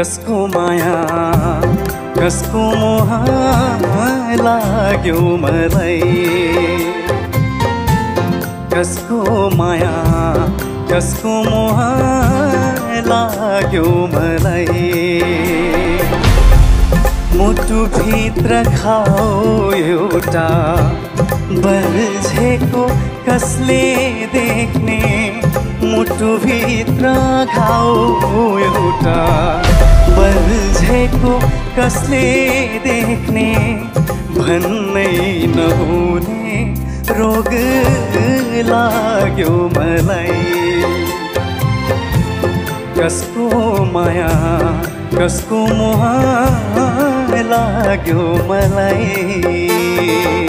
कसको माया कसको मोहा लाग्यो मलाई, कसको माया कसको मोहा लाग्यो मलाई। मुटु भित्र खाओ एउटा बल्झेको कसले देख्ने, मुटु भित्र खाओ एउटा बल्झेको कसले देख्ने, भन्नै नहुने रोग लाग्यो मलाई। कसको माया कसको मोहा लाग्यो मलाई।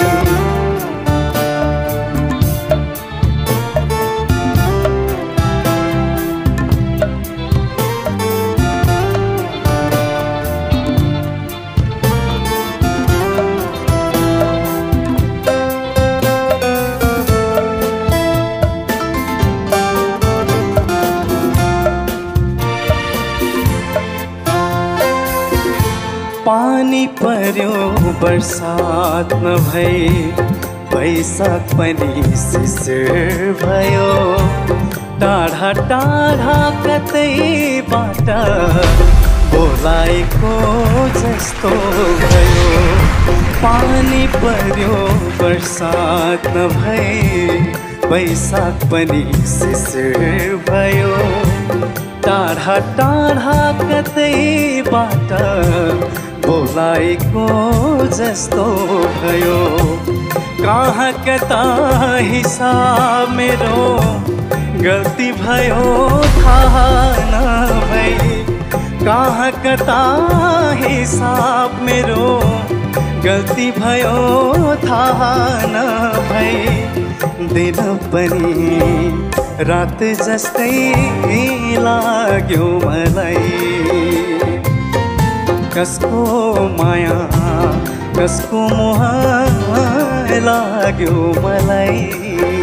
पानी पर्यो बरसात न भई, पैसा पनि सिसर भयो, टाढा टाढा कतैबाट बोलाएको जस्तो भयो। पानी पर्यो बरसात न भई, पैसा पनि सिसर भयो, टाढा टाढा कतैबाट बोलाएको जस्तो भयो। कहाँ कता हिसाब मेरो गल्ती भयो थाहा नभई, कहाँ कता हिसाब मेरो गल्ती भयो थाहा नभई। दिन पनि रात जस्तै लाग्यो मलाई, कसको माया कसको मोहा लाग्यो मलाई।